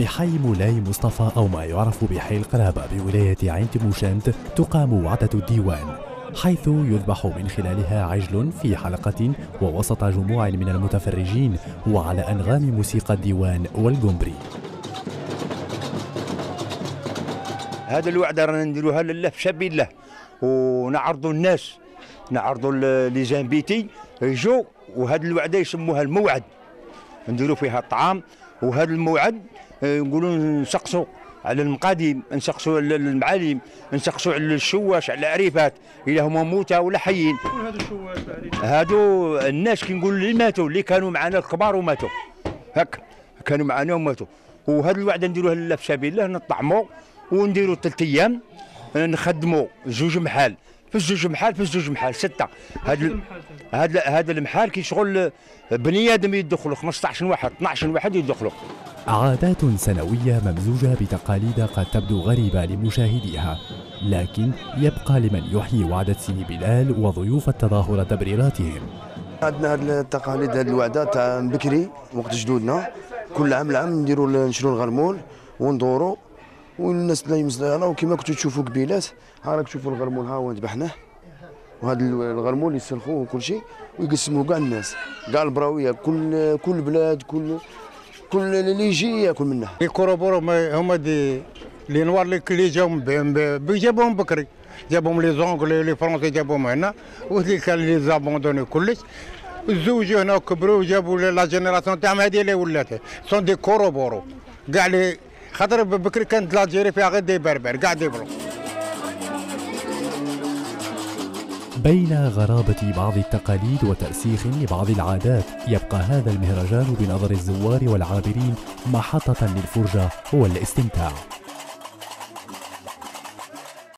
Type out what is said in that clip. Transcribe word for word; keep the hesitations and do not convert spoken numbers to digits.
بحي مولاي مصطفى أو ما يعرف بحي القرابة بولاية عين تموشنت تقام وعدة الديوان، حيث يذبح من خلالها عجل في حلقة ووسط جموع من المتفرجين وعلى أنغام موسيقى الديوان والقمبري. هذا الوعدة رانا نديروها لله في سبيل الله، ونعرضوا الناس، نعرضوا لي زانبيتي يجوا، وهذه الوعدة يسموها الموعد، نديروا فيها الطعام. وهذا الموعد نقولوا نسقسوا على المقاديم، نسقسوا على المعالم، نسقسوا على الشواش، على العريفات، إلا هما موتى ولا حيين. هادو الناس كي نقولوا اللي ماتوا، اللي كانوا معنا الكبار وماتوا، هك كانوا معنا وماتوا. وهذا الوعدة نديروها لله في سبيل الله، نطعموا ونديروا ثلاث أيام، نخدموا زوج محال، في الزوج محال، في الزوج محال ستة. هذا هذا هذا المحال كيشغل بني آدم يدخلوا خمسطاش واحد، اثناش واحد يدخلوا. عادات سنوية ممزوجة بتقاليد قد تبدو غريبة لمشاهديها، لكن يبقى لمن يحيي وعدة سيدي بلال وضيوف التظاهرة تبريراتهم. عندنا هذه التقاليد، هذه الوعدة تاع بكري وقت جدودنا، كل عام العام نديروا نشروا الغرمول وندوروا، والناس لا يمزلها. وكما كنتوا تشوفوا قبيلات، ها راك تشوفوا الغرمول، ها هو ذبحناه، وهذا الغرمول يسلخوه وكل شيء ويقسموه كاع الناس، كاع البراويه، كل كل بلاد، كل كل اللي يجي ياكل منه. الكروبور هما دي لي نوار اللي جاو جابوهم بكري، جابوهم لي زونغلي لي فرونسي جابوهم هنا، وهذي كان لي زابوندوني كلش، تزوجوا هنا وكبروا وجابوا لا جينيراسيون تاعهم هذه اللي ولات سون دي كروبورو كاع لي، خاطر بكري كانت الجيري فيها غير دي بربر كاع دي برو. بين غرابة بعض التقاليد وترسيخ لبعض العادات، يبقى هذا المهرجان بنظر الزوار والعابرين محطة للفرجة والاستمتاع.